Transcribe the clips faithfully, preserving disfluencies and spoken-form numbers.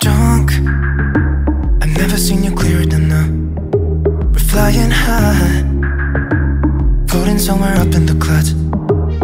Drunk, I've never seen you clearer than now. We're flying high, floating somewhere up in the clouds.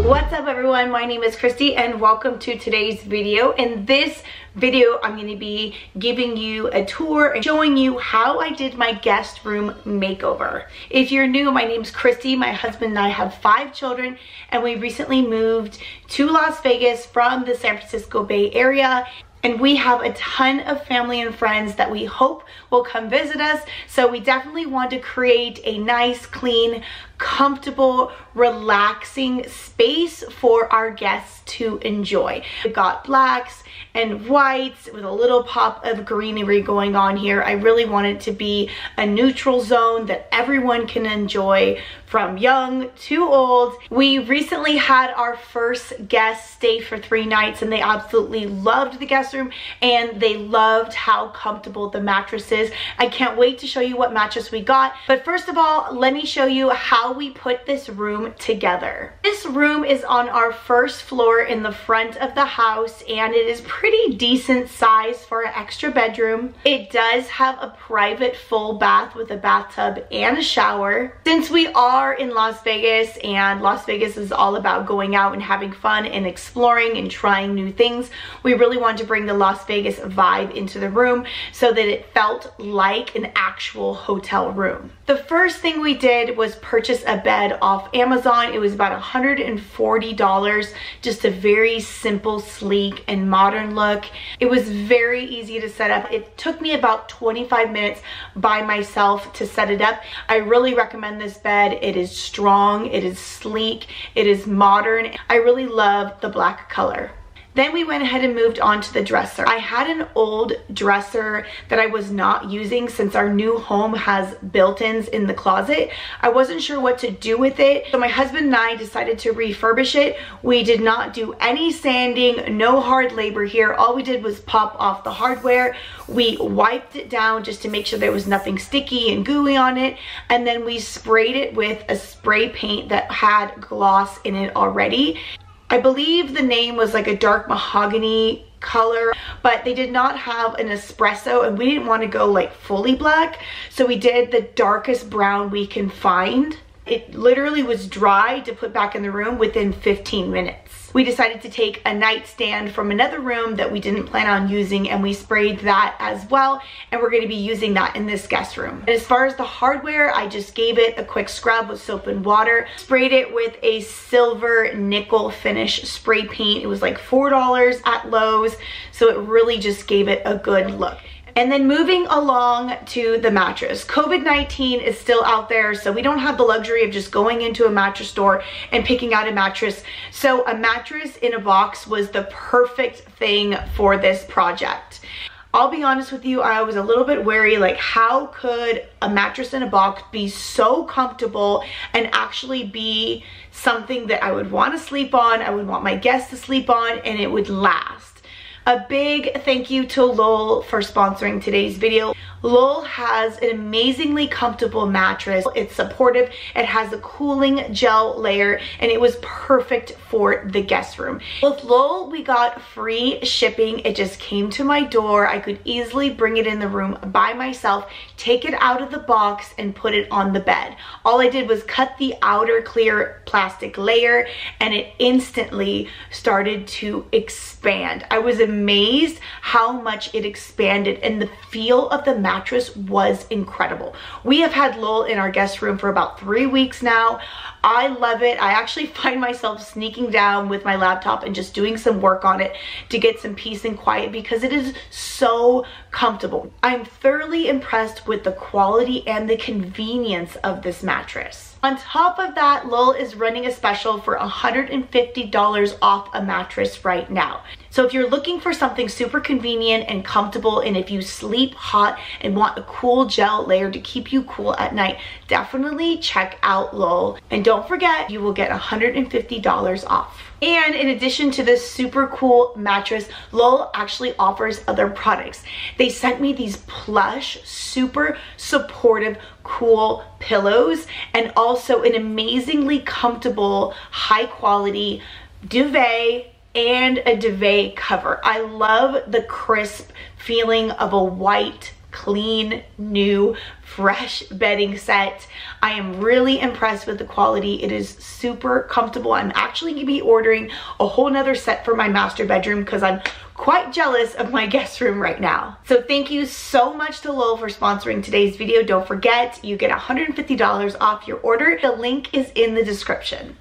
What's up everyone, my name is Christy and welcome to today's video. In this video I'm going to be giving you a tour and showing you how I did my guest room makeover. If you're new, my name's Christy, my husband and I have five children and we recently moved to Las Vegas from the San Francisco Bay Area. And we have a ton of family and friends that we hope will come visit us. So we definitely want to create a nice, clean, comfortable, relaxing space for our guests to enjoy. We've got blacks and whites with a little pop of greenery going on here. I really want it to be a neutral zone that everyone can enjoy, from young to old. We recently had our first guest stay for three nights and they absolutely loved the guest room and they loved how comfortable the mattress is. I can't wait to show you what mattress we got. But first of all, let me show you how we put this room together. This room is on our first floor in the front of the house and it is pretty decent size for an extra bedroom. It does have a private full bath with a bathtub and a shower. Since we are in Las Vegas and Las Vegas is all about going out and having fun and exploring and trying new things, we really wanted to bring the Las Vegas vibe into the room so that it felt like an actual hotel room. The first thing we did was purchase a bed off Amazon. It was about one hundred forty dollars, just a very simple, sleek and modern look. It was very easy to set up. It took me about twenty-five minutes by myself to set it up. I really recommend this bed. It is strong, it is sleek, it is modern. I really love the black color. Then we went ahead and moved on to the dresser. I had an old dresser that I was not using since our new home has built-ins in the closet. I wasn't sure what to do with it, so my husband and I decided to refurbish it. We did not do any sanding, no hard labor here. All we did was pop off the hardware. We wiped it down just to make sure there was nothing sticky and gooey on it, and then we sprayed it with a spray paint that had gloss in it already. I believe the name was like a dark mahogany color, but they did not have an espresso and we didn't want to go like fully black, so we did the darkest brown we can find. It literally was dry to put back in the room within fifteen minutes. We decided to take a nightstand from another room that we didn't plan on using and we sprayed that as well, and we're going to be using that in this guest room. And as far as the hardware, I just gave it a quick scrub with soap and water, sprayed it with a silver nickel finish spray paint. It was like four dollars at Lowe's, so it really just gave it a good look. And then moving along to the mattress. COVID nineteen is still out there, so we don't have the luxury of just going into a mattress store and picking out a mattress. So a mattress in a box was the perfect thing for this project. I'll be honest with you, I was a little bit wary, like how could a mattress in a box be so comfortable and actually be something that I would want to sleep on, I would want my guests to sleep on, and it would last. A big thank you to Lull for sponsoring today's video. Lull has an amazingly comfortable mattress. It's supportive, it has a cooling gel layer, and it was perfect for the guest room. With Lull, we got free shipping. It just came to my door. I could easily bring it in the room by myself, take it out of the box, and put it on the bed. All I did was cut the outer clear plastic layer, and it instantly started to expand. I was amazed amazed how much it expanded, and the feel of the mattress was incredible. We have had Lull in our guest room for about three weeks now. I love it. I actually find myself sneaking down with my laptop and just doing some work on it to get some peace and quiet because it is so comfortable. I'm thoroughly impressed with the quality and the convenience of this mattress. On top of that, Lull is running a special for one hundred fifty dollars off a mattress right now. So if you're looking for something super convenient and comfortable, and if you sleep hot and want a cool gel layer to keep you cool at night, definitely check out Lull. And don't forget, you will get one hundred fifty dollars off. And in addition to this super cool mattress, Lull actually offers other products. They sent me these plush, super supportive, cool pillows, and also an amazingly comfortable, high quality duvet and a duvet cover. I love the crisp feeling of a white, clean, new, fresh bedding set. I am really impressed with the quality. It is super comfortable. I'm actually gonna be ordering a whole nother set for my master bedroom because I'm quite jealous of my guest room right now. So thank you so much to Lull for sponsoring today's video. Don't forget, you get one hundred fifty dollars off your order. The link is in the description.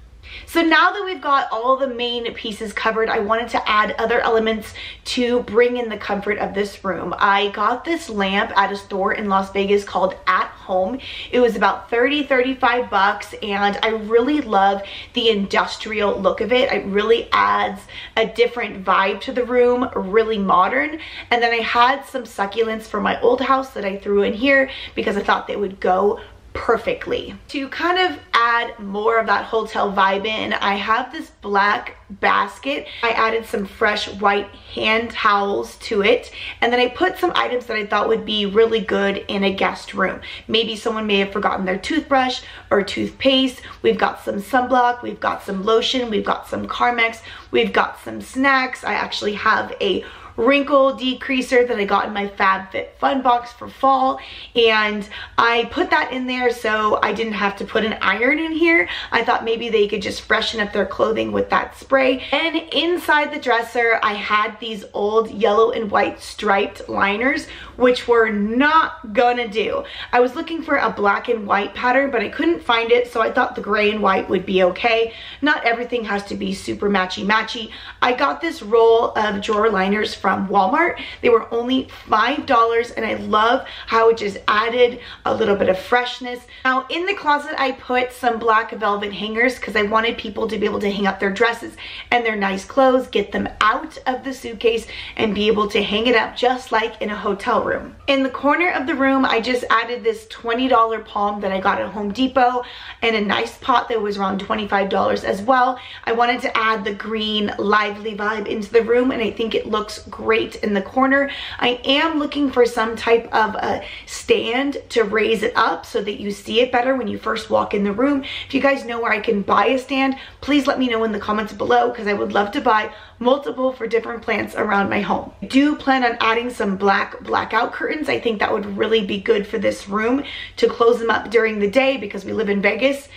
So now that we've got all the main pieces covered, I wanted to add other elements to bring in the comfort of this room. I got this lamp at a store in Las Vegas called At Home. It was about thirty, thirty-five bucks, and I really love the industrial look of it. It really adds a different vibe to the room, really modern. And then I had some succulents from my old house that I threw in here because I thought they would go perfectly. To kind of add more of that hotel vibe in, I have this black basket. I added some fresh white hand towels to it, and then I put some items that I thought would be really good in a guest room. Maybe someone may have forgotten their toothbrush or toothpaste. We've got some sunblock, we've got some lotion, we've got some Carmex, we've got some snacks. I actually have a wrinkle decreaser that I got in my FabFitFun box for fall, and I put that in there so I didn't have to put an iron in here. I thought maybe they could just freshen up their clothing with that spray. And inside the dresser, I had these old yellow and white striped liners, which were not gonna do. I was looking for a black and white pattern, but I couldn't find it, so I thought the gray and white would be okay. Not everything has to be super matchy-matchy. I got this roll of drawer liners from Walmart. They were only five dollars, and I love how it just added a little bit of freshness. Now, in the closet, I put some black velvet hangers because I wanted people to be able to hang up their dresses and their nice clothes, get them out of the suitcase, and be able to hang it up just like in a hotel room. In the corner of the room, I just added this twenty dollar palm that I got at Home Depot and a nice pot that was around twenty-five dollars as well. I wanted to add the green, lively vibe into the room, and I think it looks great in the corner. I am looking for some type of a stand to raise it up so that you see it better when you first walk in the room. If you guys know where I can buy a stand, please let me know in the comments below because I would love to buy multiple for different plants around my home. I do plan on adding some black blackout curtains. I think that would really be good for this room to close them up during the day because we live in Vegas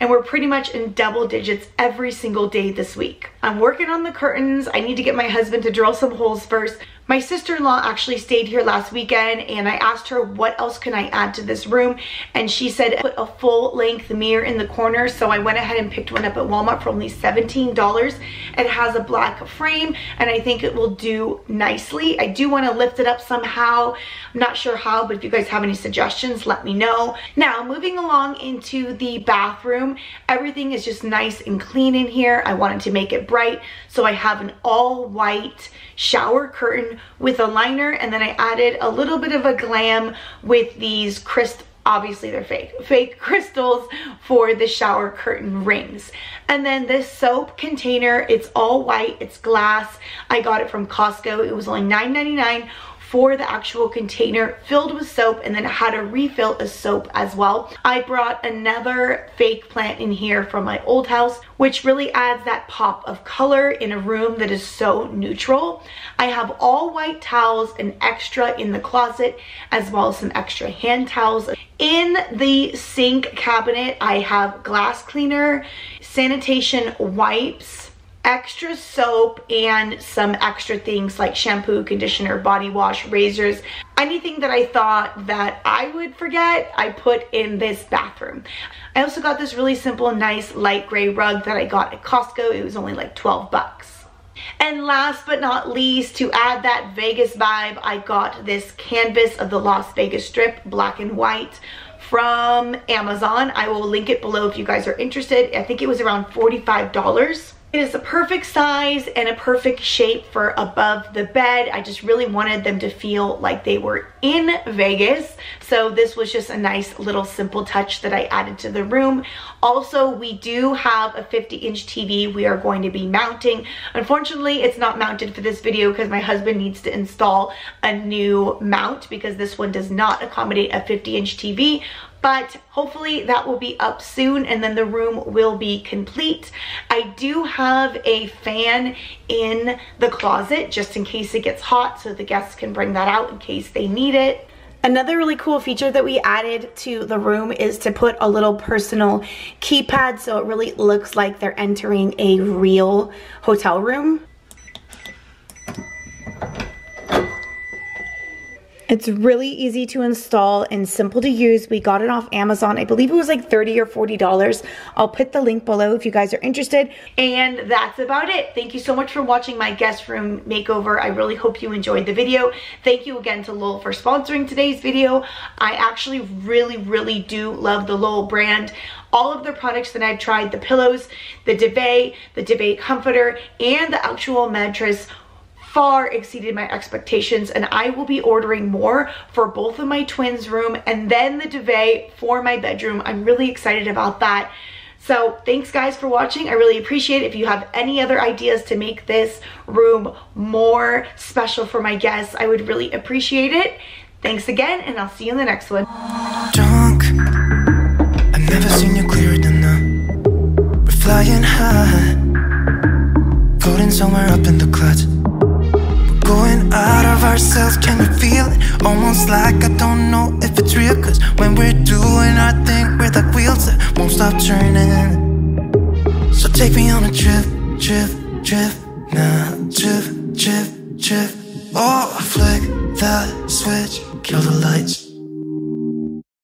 and we're pretty much in double digits every single day this week. I'm working on the curtains. I need to get my husband to drill some holes first. My sister-in-law actually stayed here last weekend, and I asked her what else can I add to this room, and she said put a full-length mirror in the corner, so I went ahead and picked one up at Walmart for only seventeen dollars. It has a black frame, and I think it will do nicely. I do want to lift it up somehow. I'm not sure how, but if you guys have any suggestions, let me know. Now, moving along into the bathroom, everything is just nice and clean in here. I wanted to make it bright, so I have an all-white shower curtain with a liner, and then I added a little bit of a glam with these crisp, obviously they're fake, fake crystals for the shower curtain rings. And then this soap container, it's all white, it's glass. I got it from Costco. It was only nine ninety-nine for the actual container filled with soap, and then how to refill a soap as well. I brought another fake plant in here from my old house, which really adds that pop of color in a room that is so neutral. I have all white towels and extra in the closet, as well as some extra hand towels. In the sink cabinet, I have glass cleaner, sanitation wipes, extra soap, and some extra things like shampoo, conditioner, body wash, razors. Anything that I thought that I would forget, I put in this bathroom. I also got this really simple, nice light gray rug that I got at Costco. It was only like twelve bucks. And last but not least, to add that Vegas vibe, I got this canvas of the Las Vegas Strip, black and white, from Amazon. I will link it below if you guys are interested. I think it was around forty-five dollars. It is the perfect size and a perfect shape for above the bed. I just really wanted them to feel like they were in Vegas. So this was just a nice little simple touch that I added to the room. Also, we do have a fifty inch T V we are going to be mounting. Unfortunately, it's not mounted for this video because my husband needs to install a new mount because this one does not accommodate a fifty inch T V. but hopefully that will be up soon and then the room will be complete. I do have a fan in the closet just in case it gets hot, so the guests can bring that out in case they need it. Another really cool feature that we added to the room is to put a little personal keypad so it really looks like they're entering a real hotel room. It's really easy to install and simple to use. We got it off Amazon. I believe it was like thirty or forty dollars. I'll put the link below if you guys are interested. And that's about it. Thank you so much for watching my guest room makeover. I really hope you enjoyed the video. Thank you again to Lull for sponsoring today's video. I actually really, really do love the Lull brand. All of the products that I've tried, the pillows, the duvet, the duvet comforter, and the actual mattress, far exceeded my expectations, and I will be ordering more for both of my twins' room and then the duvet for my bedroom. I'm really excited about that. So thanks guys for watching. I really appreciate it. If you have any other ideas to make this room more special for my guests, I would really appreciate it. Thanks again, and I'll see you in the next one. Drunk. I've never seen you clearer than now. We're flying high, floating somewhere up in the clouds. Going out of ourselves, can you feel it? Almost like I don't know if it's real, cause when we're doing our thing, we're like wheels that won't stop turning. So take me on a trip, trip, trip, nah, trip, trip, trip. Oh, flick that switch, kill the lights.